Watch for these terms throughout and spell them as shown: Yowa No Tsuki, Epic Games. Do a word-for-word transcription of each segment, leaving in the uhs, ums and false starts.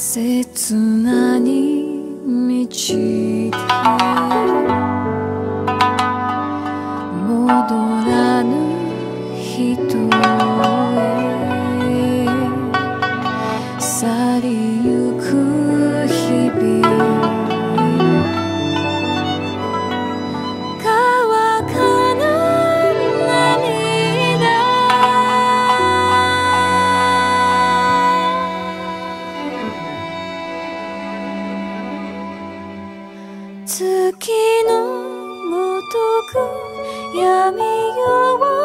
刹那に満ちて戻らぬ人へ去りゆく日々乾かぬ涙月のごとく闇夜を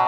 you